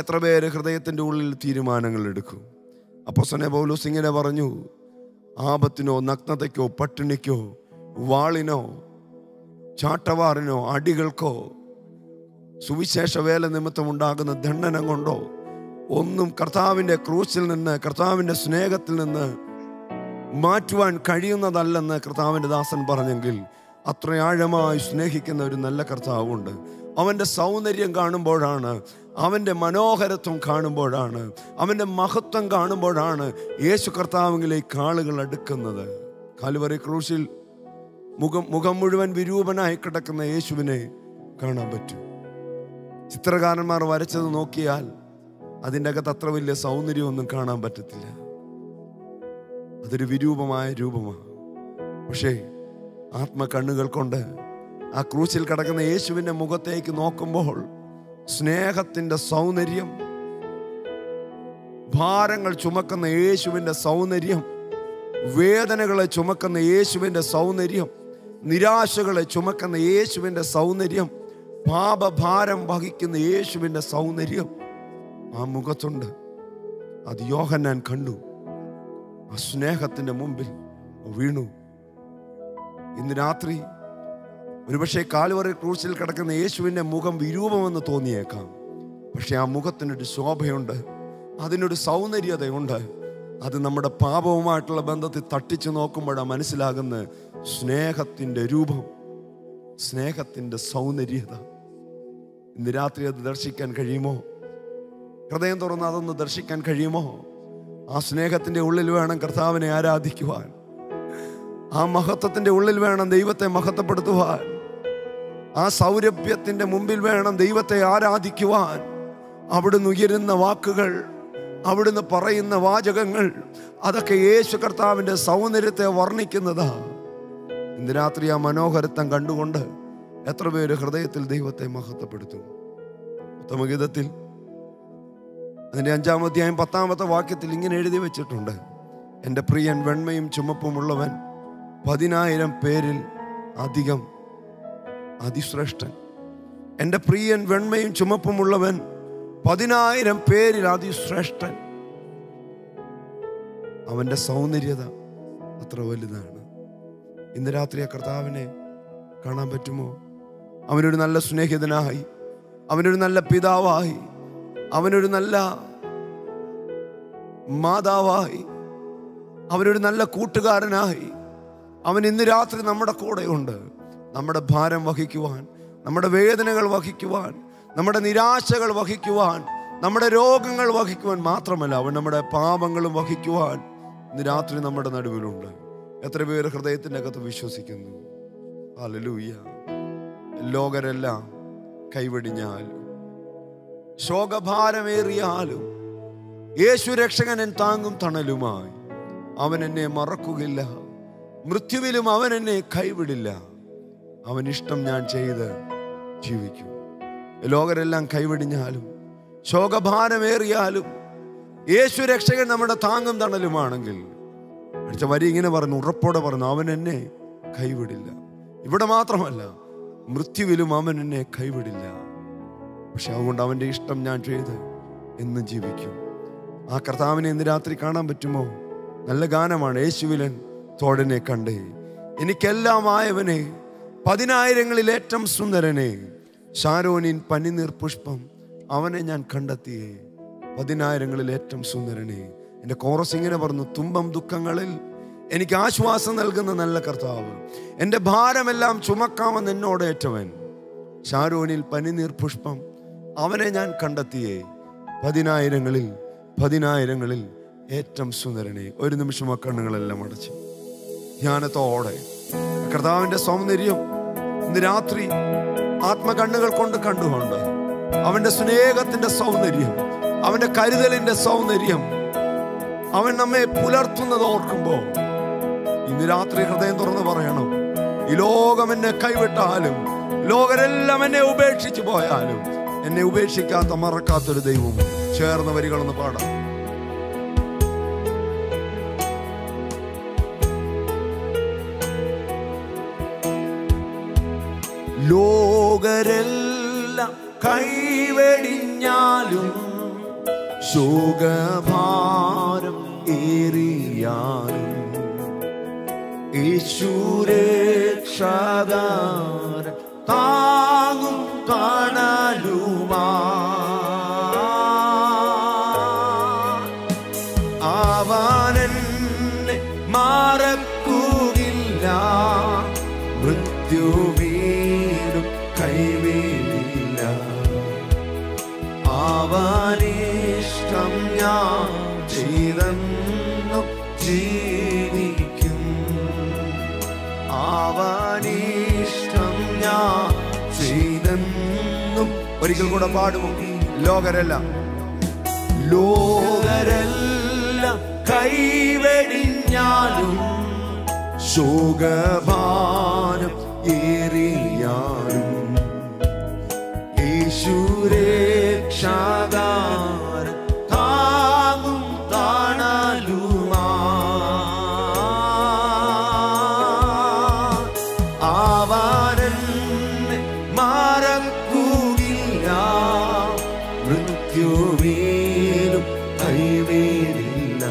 എത്ര പേര് ഹൃദയത്തിൻ്റെ ഉള്ളിൽ തീരുമാനങ്ങൾ എടുക്കും? അപ്പോസ്തലൻ പൗലോസ് ഇങ്ങനെ പറഞ്ഞു, ആപത്തിനോ നഗ്നതയ്ക്കോ പട്ടിണിക്കോ വാളിനോ ചാട്ടവാറിനോ അടികൾക്കോ സുവിശേഷ വേല നിമിത്തം ഉണ്ടാകുന്ന ദണ്ഡനം കൊണ്ടോ ഒന്നും കർത്താവിൻ്റെ ക്രൂസിൽ നിന്ന്, കർത്താവിൻ്റെ സ്നേഹത്തിൽ നിന്ന് മാറ്റുവാൻ കഴിയുന്നതല്ലെന്ന് കർത്താവിൻ്റെ ദാസൻ പറഞ്ഞെങ്കിൽ, അത്രയാഴമായി സ്നേഹിക്കുന്ന ഒരു നല്ല കർത്താവുണ്ട്. അവൻ്റെ സൗന്ദര്യം കാണുമ്പോഴാണ്, അവൻ്റെ മനോഹരത്വം കാണുമ്പോഴാണ്, അവൻ്റെ മഹത്വം കാണുമ്പോഴാണ് യേശു കർത്താവിലേക്ക് ആളുകൾ അടുക്കുന്നത്. കാൽവറി ക്രൂശിൽ മുഖം മുഴുവൻ വിരൂപനായി കിടക്കുന്ന യേശുവിനെ കാണാൻ പറ്റും. ചിത്രകാരന്മാർ വരച്ചത് നോക്കിയാൽ അതിൻ്റെ അകത്ത് അത്ര വലിയ സൗന്ദര്യമൊന്നും കാണാൻ പറ്റത്തില്ല. അതൊരു വിരൂപമായ രൂപമാണ്. പക്ഷേ ആത്മകണ്ണുകൾ കൊണ്ട് ആ ക്രൂശിൽ കിടക്കുന്ന യേശുവിൻ്റെ മുഖത്തേക്ക് നോക്കുമ്പോൾ സ്നേഹത്തിൻ്റെ സൗന്ദര്യം, ഭാരങ്ങൾ ചുമക്കുന്ന യേശുവിൻ്റെ സൗന്ദര്യം, വേദനകളെ ചുമക്കുന്ന യേശുവിൻ്റെ സൗന്ദര്യം, നിരാശകളെ ചുമക്കുന്ന യേശുവിൻ്റെ സൗന്ദര്യം, പാപഭാരം വഹിക്കുന്ന യേശുവിൻ്റെ സൗന്ദര്യം ആ മുഖത്തുണ്ട്. അത് യോഹന്നാൻ കണ്ടു, ആ സ്നേഹത്തിൻ്റെ മുമ്പിൽ വീണു. ഇന്ന് രാത്രി ഒരുപക്ഷെ കാൽവറി ക്രൂസിൽ കിടക്കുന്ന യേശുവിൻ്റെ മുഖം വിരൂപമെന്ന് തോന്നിയേക്കാം. പക്ഷെ ആ മുഖത്തിനൊരു ശോഭയുണ്ട്, അതിനൊരു സൗന്ദര്യതയുണ്ട്. അത് നമ്മുടെ പാപവുമായിട്ടുള്ള ബന്ധത്തിൽ തട്ടിച്ചു നോക്കുമ്പോഴാണ് മനസ്സിലാകുന്ന സ്നേഹത്തിൻ്റെ രൂപം, സ്നേഹത്തിൻ്റെ സൗന്ദര്യത. ഇന്ന് രാത്രി അത് ദർശിക്കാൻ കഴിയുമോ? ഹൃദയം തുറന്ന് അതൊന്ന് ദർശിക്കാൻ കഴിയുമോ? ആ സ്നേഹത്തിൻ്റെ ഉള്ളിൽ വേണം കർത്താവിനെ ആരാധിക്കുവാൻ. ആ മഹത്വത്തിൻ്റെ ഉള്ളിൽ വേണം ദൈവത്തെ മഹത്വപ്പെടുത്തുവാൻ. ആ സൗരഭ്യത്തിൻ്റെ മുമ്പിൽ വേണം ദൈവത്തെ ആരാധിക്കുവാൻ. അവിടുന്ന് ഉയരുന്ന വാക്കുകൾ, അവിടുന്ന് പറയുന്ന വാചകങ്ങൾ, അതൊക്കെ യേശു കർത്താവിൻ്റെ സൗന്ദര്യത്തെ വർണ്ണിക്കുന്നതാ. ഇന്ന് രാത്രി ആ മനോഹരത്വം കണ്ടുകൊണ്ട് എത്ര പേര് ഹൃദയത്തിൽ ദൈവത്തെ മഹത്വപ്പെടുത്തും? ഉത്തമഗീതത്തിൽ അതിൻ്റെ 5-ാം അധ്യായം 10-ാമത്തെ വാക്യത്തിൽ ഇങ്ങനെ എഴുതി വെച്ചിട്ടുണ്ട്, എൻ്റെ പ്രിയൻ വെണ്മയും ചുമപ്പുമുള്ളവൻ, 10,000 പേരിൽ അധികം അതിശ്രേഷ്ഠൻ. എൻ്റെ പ്രിയൻ വെണ്മയും ചുമപ്പുമുള്ളവൻ, 10,000 പേരിൽ അതിശ്രേഷ്ഠൻ. അവൻ്റെ സൗന്ദര്യത അത്ര വലുതാണ്. ഇന്ന് രാത്രി ആ കർത്താവിനെ കാണാൻ പറ്റുമോ? അവനൊരു നല്ല സ്നേഹിതനായി, അവനൊരു നല്ല പിതാവായി, അവനൊരു നല്ല മാതാവായി, അവനൊരു നല്ല കൂട്ടുകാരനായി അവൻ ഇന്ന് രാത്രി നമ്മുടെ കൂടെയുണ്ട്. നമ്മുടെ ഭാരം വഹിക്കുവാൻ, നമ്മുടെ വേദനകൾ വഹിക്കുവാൻ, നമ്മുടെ നിരാശകൾ വഹിക്കുവാൻ, നമ്മുടെ രോഗങ്ങൾ വഹിക്കുവാൻ മാത്രമല്ല, അവൻ നമ്മുടെ പാപങ്ങളും വഹിക്കുവാൻ ഇന്ന് രാത്രി നമ്മുടെ നടുവിലുണ്ട്. എത്ര പേര് ഹൃദയത്തിൻ്റെ അകത്ത് വിശ്വസിക്കുന്നു? ഹല്ലേലൂയ. ലോകരെല്ലാം കൈവെടിഞ്ഞാലും ശോകഭാരമേറിയാലും യേശു രക്ഷകനൻ താങ്ങും തണലുമായി. അവൻ എന്നെ മറക്കുകയില്ല, മൃത്യുവിലും അവൻ എന്നെ കൈവിടില്ല. അവൻ ഇഷ്ടം ഞാൻ ചെയ്ത് ജീവിക്കും. ലോകരെല്ലാം കൈവിടിഞ്ഞാലും ശോകഭാരമേറിയാലും യേശു രക്ഷകൻ നമ്മുടെ താങ്ങും തണലുമാണെങ്കിൽ, അടുത്ത വരി ഇങ്ങനെ പറഞ്ഞു, ഉറപ്പോടെ പറഞ്ഞു, അവൻ എന്നെ കൈവിടില്ല. ഇവിടെ മാത്രമല്ല, മൃത്യുവിലും അവൻ എന്നെ കൈവിടില്ല. പക്ഷെ അതുകൊണ്ട് അവൻ്റെ ഇഷ്ടം ഞാൻ ചെയ്ത് എന്ന് ജീവിക്കും. ആ കർത്താവിനെ ഇന്ന് രാത്രി കാണാൻ പറ്റുമോ? നല്ല ഗാനമാണ്, യേശുവിലൻ തോഴനെ കണ്ടേ, എനിക്കെല്ലാമായവനെ, 10,000-ങ്ങളിൽ ഏറ്റവും സുന്ദരനെ, ശാരോനിൻ പനിനീർ പുഷ്പം, അവനെ ഞാൻ കണ്ടെത്തിയേ, 10,000-ങ്ങളിൽ ഏറ്റവും സുന്ദരനെ. എൻ്റെ കോറസ് ഇങ്ങനെ പറഞ്ഞു, തുമ്പം ദുഃഖങ്ങളിൽ എനിക്ക് ആശ്വാസം നൽകുന്ന നല്ല കർത്താവ്, എൻ്റെ ഭാരമെല്ലാം ചുമക്കാമെന്ന് എന്നോടേറ്റവൻ, ശാരോനിൽ പനിനീർ പുഷ്പം, അവനെ ഞാൻ കണ്ടെത്തിയേ, 10,000-ങ്ങളിൽ ഏറ്റവും സുന്ദരനെ. ഒരു നിമിഷം ആ കണ്ണുകളെല്ലാം അടച്ചു ധ്യാനത്തോടെ കർത്താവിൻ്റെ സൗന്ദര്യം ഇന്ന് രാത്രി ആത്മകണ്ണുകൾ കൊണ്ട് കണ്ടുകൊണ്ട്, അവൻ്റെ സ്നേഹത്തിൻ്റെ സൗന്ദര്യം, അവൻ്റെ കരുതലിൻ്റെ സൗന്ദര്യം, അവൻ നമ്മെ പുലർത്തുന്നത് ഓർക്കുമ്പോൾ ഇന്ന് രാത്രി ഹൃദയം തുറന്ന് പറയണം, ഈ ലോകം എന്നെ കൈവിട്ടാലും, ലോകരെല്ലാം എന്നെ ഉപേക്ഷിച്ചു പോയാലും, എന്നെ ഉപേക്ഷിക്കാത്ത മറക്കാത്തൊരു ദൈവം. ചേർന്ന വരികളൊന്ന് പാടാം. ലോകരെല്ലാം കൈവെടിഞ്ഞാലും ശോകഭാരം ഏറിയാലും യേശുരക്ഷകൻ താങ്ങും കാണലുമാ അവനെന്നെ മറക്കുകയില്ല മൃത്യുവീടും കൈവിടില്ല അവനിഷ്ടം ഞാൻ ചെയ്തെന്നു ജീവിക്കും അവനിഷ്ടം ഞാൻ ചെയ്തെന്നും ഒരിക്കൽ കൂടെ പാടുമോ ലോകരെല്ലാം ലോകരെല്ലാം കൈവെടിഞ്ഞാലും ശോകഭാരം ഏറിയാലും യേശുരക്ഷകൻ താങ്ങും കാണലുമായി അവനെന്നെ മറക്കുകയില്ല മൃത്യുവീടും കൈവിടില്ല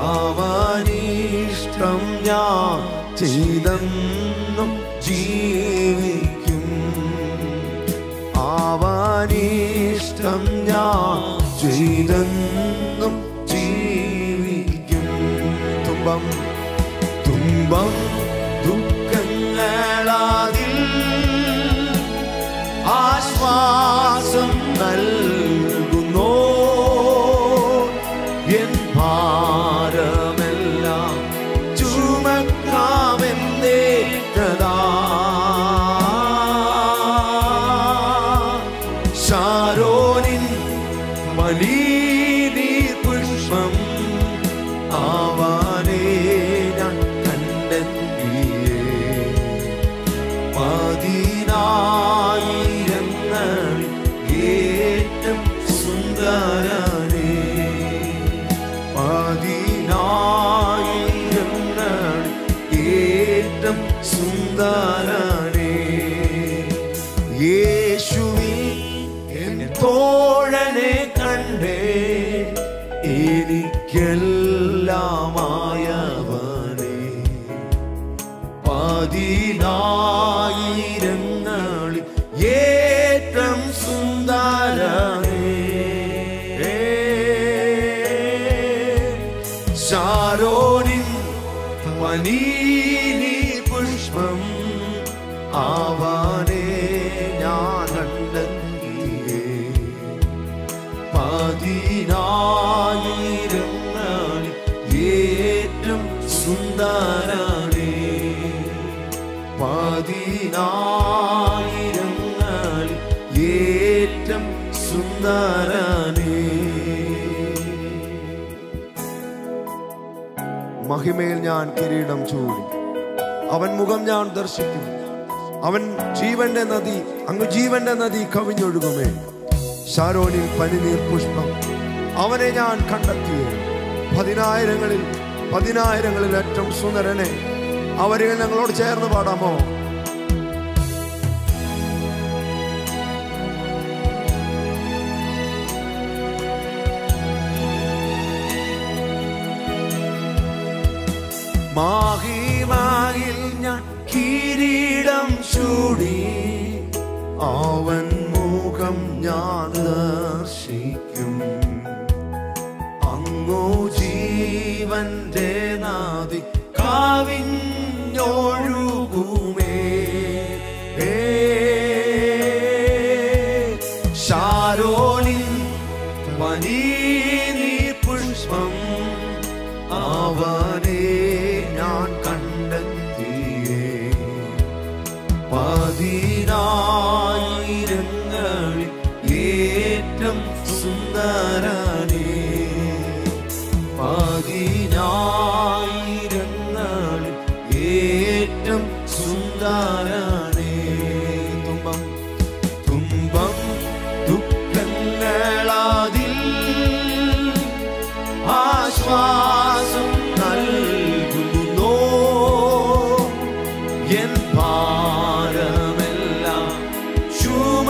അവനിഷ്ടം ഞാൻ ചെയ്തെന്നും ജീവിക്കും അവനിഷ്ടം ഞാൻ ചെയ്തെന്നും ജീവിക്കും തുമ്പം തുമ്പം ദുഃഖങ്ങളാതിൽ ആശ്വാസം നൽകുന്നു എൻ ഭാരമെല്ലാം ചുമക്കാമെന്നേ കഥാ ശാരോനിൻ മലീതി പുഷ്പം ആവാനേ ഞാൻ കണ്ടെത്തിയേ പതിനായിരങ്ങൾ ഏറ്റവും സുന്ദരനേ പതിനായിരങ്ങൾ ഏറ്റവും സുന്ദരനേ യേശുവേ തോഴനെ കണ്ടേ എനിക്കെല്ലാമായവനെ പതിനായിരങ്ങളിൽ ഏറ്റവും സുന്ദരനെ ശാരോനിൻ പനീലി പുഷ്പം ആവാനെ ഞാൻ കണ്ടെത്തി പതിനായിരങ്ങളിൽ ഏറ്റവും സുന്ദരനേ പതിനായിരങ്ങളിൽ ഏറ്റവും സുന്ദരനേ മഹിമയിൽ ഞാൻ കിരീടം ചൂടി അവൻ മുഖം ഞാൻ ദർശിക്കും അവൻ ജീവന്റെ നദി അങ്ങ് ജീവന്റെ നദി കവിഞ്ഞൊഴുകുമേ ശാരോനിൽ പനിനീർ പുഷ്പം അവനെ ഞാൻ കണ്ടെത്തിയത് പതിനായിരങ്ങളിൽ ഏറ്റവും സുന്ദരനെ അവരിൽ ഞങ്ങളോട് ചേർന്ന് പാടാമോ മഹിമയിൽ ഞാൻ കിരീടം ചൂടി അവൻ മുഖം ഞാൻ ദർശിക്കും അങ്ങോ ജീവന്റെ നദി കവിഞ്ഞൊഴുകുമേ ശാരോനിൻ പനീർ പുഷ്പം അവനെ ഞാൻ കണ്ടെത്തിയേ പതിനായിരങ്ങളിൽ ഏറ്റവും സുന്ദരനേ പതിനായിരങ്ങളിൽ ഏറ്റവും സുന്ദരനേ തുമ്പം തുമ്പം ദുഃഖങ്ങളാതിൽ ആശ്വാസം നൽകുന്നു എൻ ഭാരമെല്ലാം ചുമ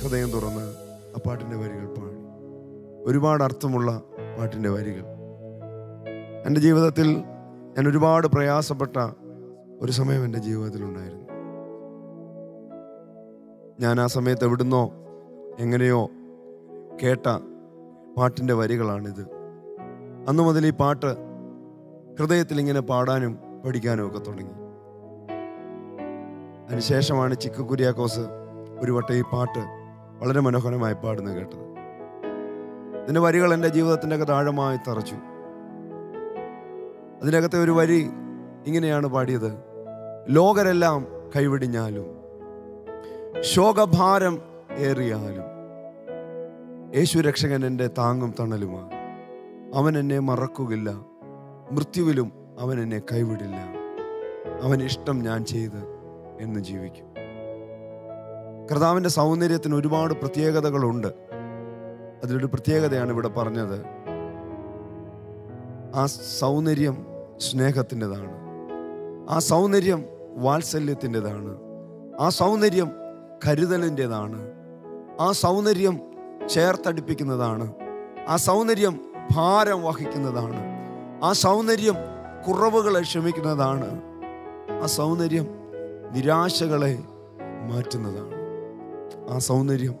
ഹൃദയം തുറന്ന് ആ പാട്ടിൻ്റെ വരികൾ പാടി. ഒരുപാട് അർത്ഥമുള്ള പാട്ടിൻ്റെ വരികൾ. എൻ്റെ ജീവിതത്തിൽ ഞാൻ ഒരുപാട് പ്രയാസപ്പെട്ട ഒരു സമയം എൻ്റെ ജീവിതത്തിലുണ്ടായിരുന്നു. ഞാൻ ആ സമയത്ത് എവിടുന്നോ എങ്ങനെയോ കേട്ട പാട്ടിൻ്റെ വരികളാണിത്. അന്നു മുതൽ ഈ പാട്ട് ഹൃദയത്തിൽ ഇങ്ങനെ പാടാനും പഠിക്കാനും ഒക്കെ തുടങ്ങി. അതിനുശേഷമാണ് ചിക്കു കുര്യാക്കോസ് ഒരു വട്ടം ഈ പാട്ട് വളരെ മനോഹരമായി പാടുന്ന കേട്ടത്. ഇതിൻ്റെ വരികൾ എൻ്റെ ജീവിതത്തിൻ്റെയൊക്കെ താഴമായി തറച്ചു. അതിനകത്തെ ഒരു വരി ഇങ്ങനെയാണ് പാടിയത്: ലോകരെല്ലാം കൈവിടിഞ്ഞാലും ശോകഭാരം ഏറിയാലും യേശു രക്ഷകൻ എൻ്റെ താങ്ങും തണലുമാണ്. അവൻ എന്നെ മറക്കുകയില്ല, മൃത്യുവിലും അവൻ എന്നെ കൈവിടില്ല. അവൻ ഇഷ്ടം ഞാൻ ചെയ്ത് എന്ന് ജീവിക്കും. കർത്താവിൻ്റെ സൗന്ദര്യത്തിന് ഒരുപാട് പ്രത്യേകതകളുണ്ട്. അതിലൊരു പ്രത്യേകതയാണ് ഇവിടെ പറഞ്ഞത്. ആ സൗന്ദര്യം സ്നേഹത്തിൻ്റെതാണ്, ആ സൗന്ദര്യം വാത്സല്യത്തിൻ്റെതാണ്, ആ സൗന്ദര്യം കരുതലിൻ്റെതാണ്, ആ സൗന്ദര്യം ചേർത്തടിപ്പിക്കുന്നതാണ്, ആ സൗന്ദര്യം ഭാരം വഹിക്കുന്നതാണ്, ആ സൗന്ദര്യം കുറവുകളെ ക്ഷമിക്കുന്നതാണ്, ആ സൗന്ദര്യം നിരാശകളെ മാറ്റുന്നതാണ്, ആ സൗന്ദര്യം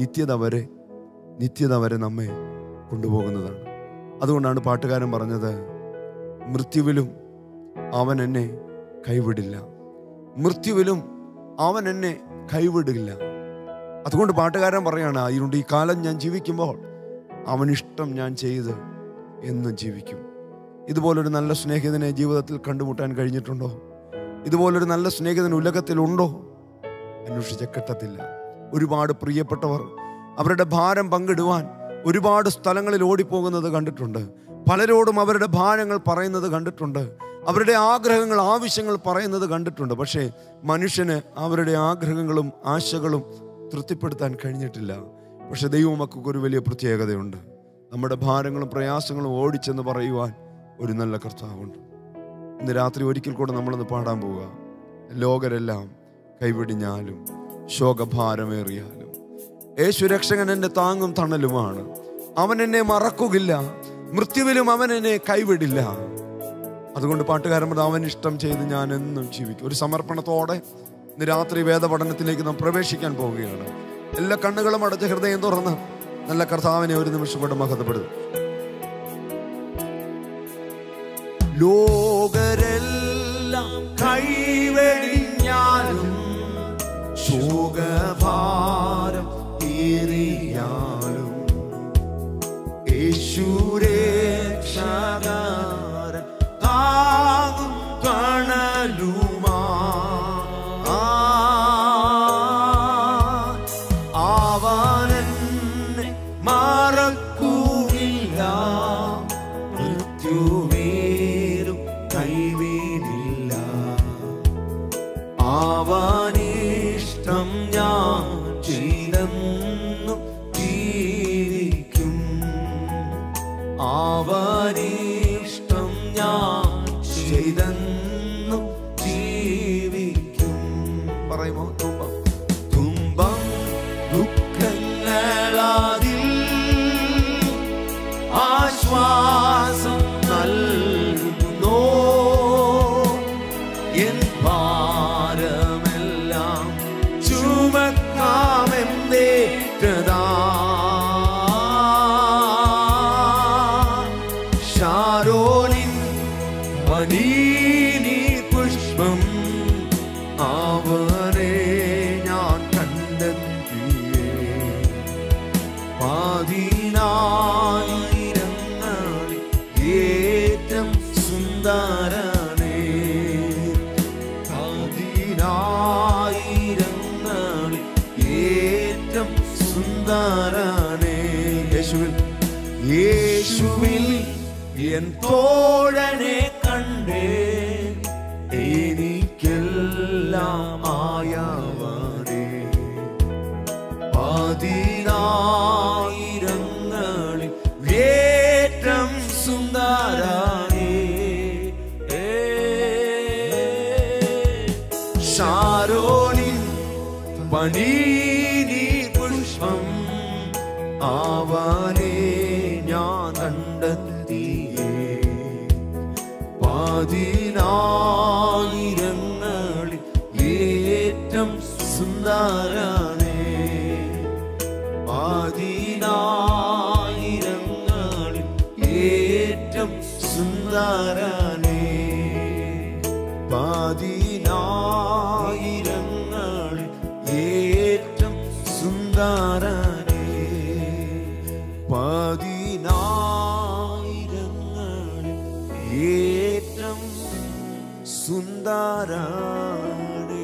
നിത്യത വരെ നമ്മെ കൊണ്ടുപോകുന്നതാണ്. അതുകൊണ്ടാണ് പാട്ടുകാരൻ പറഞ്ഞത്, മൃത്യുവിലും അവൻ എന്നെ കൈവിടില്ല, മൃത്യുവിലും അവൻ എന്നെ കൈവിടില്ല. അതുകൊണ്ട് പാട്ടുകാരൻ പറയാണ്, അതുകൊണ്ട് ഈ കാലം ഞാൻ ജീവിക്കുമ്പോൾ അവനിഷ്ടം ഞാൻ ചെയ്ത് എന്നും ജീവിക്കും. ഇതുപോലൊരു നല്ല സ്നേഹിതനെ ജീവിതത്തിൽ കണ്ടുമുട്ടാൻ കഴിഞ്ഞിട്ടുണ്ടോ? ഇതുപോലൊരു നല്ല സ്നേഹിതൻ ഉലകത്തിലുണ്ടോ? അന്വേഷിച്ച കിട്ടത്തില്ല. ഒരുപാട് പ്രിയപ്പെട്ടവർ അവരുടെ ഭാരം പങ്കിടുവാൻ ഒരുപാട് സ്ഥലങ്ങളിൽ ഓടിപ്പോകുന്നത് കണ്ടിട്ടുണ്ട്. പലരോടും അവരുടെ ഭാരങ്ങൾ പറയുന്നത് കണ്ടിട്ടുണ്ട്. അവരുടെ ആഗ്രഹങ്ങൾ, ആവശ്യങ്ങൾ പറയുന്നത് കണ്ടിട്ടുണ്ട്. പക്ഷേ മനുഷ്യന് അവരുടെ ആഗ്രഹങ്ങളും ആശകളും തൃപ്തിപ്പെടുത്താൻ കഴിഞ്ഞിട്ടില്ല. പക്ഷെ ദൈവമക്കൊരു വലിയ പ്രത്യേകതയുണ്ട്. നമ്മുടെ ഭാരങ്ങളും പ്രയാസങ്ങളും ഓടിച്ചെന്ന് പറയുവാൻ ഒരു നല്ല കർത്താവുണ്ട്. ഇന്ന് രാത്രി ഒരിക്കൽ കൂടെ നമ്മളൊന്ന് പാടാൻ പോവുക. ലോകരെല്ലാം കൈവിടിഞ്ഞാലും ശോകഭാരമേറിയാലും യേശു രക്ഷകൻ എൻ്റെ താങ്ങും തണലുമാണ്. അവൻ എന്നെ മറക്കുകയില്ല, മൃത്യുവിലും അവൻ എന്നെ കൈവിടില്ല. അതുകൊണ്ട് പാട്ടുകാരൻ പറഞ്ഞത്, അവൻ ഇഷ്ടം ചെയ്ത് ഞാൻ എന്നും ജീവിക്കും. ഒരു സമർപ്പണത്തോടെ ഇന്ന് രാത്രി വേദപഠനത്തിലേക്ക് നാം പ്രവേശിക്കാൻ പോവുകയാണ്. എല്ലാ കണ്ണുകളും അടച്ച് ഹൃദയം തുറന്ന് നല്ല കർത്താവിനെ ഒരു നിമിഷം കൊണ്ട് മഹത്വപ്പെടുത്തും. ലോകരെല്ലാം കൈവെടിഞ്ഞാലും ശോകഭാരം ഏറിയാലും യേശുരക്ഷകൻ താങ്ങും കണലുമാ என் தோழனே கண்டே எனக்கெல்லாம் ஆயவரே பதினாயிரங்களில் ஏற்றம் சுந்தரனே சாரோனின் பனீனி புஷ்பம் அவனே ஞான പതിനായിരങ്ങളിൽ ഏറ്റം സുന്ദരനേ പതിനായിരങ്ങളിൽ ഏറ്റം സുന്ദരനേ പതിനായിരങ്ങളിൽ ഏറ്റം സുന്ദരനേ പതിനായിരങ്ങളിൽ സുന്ദരാണി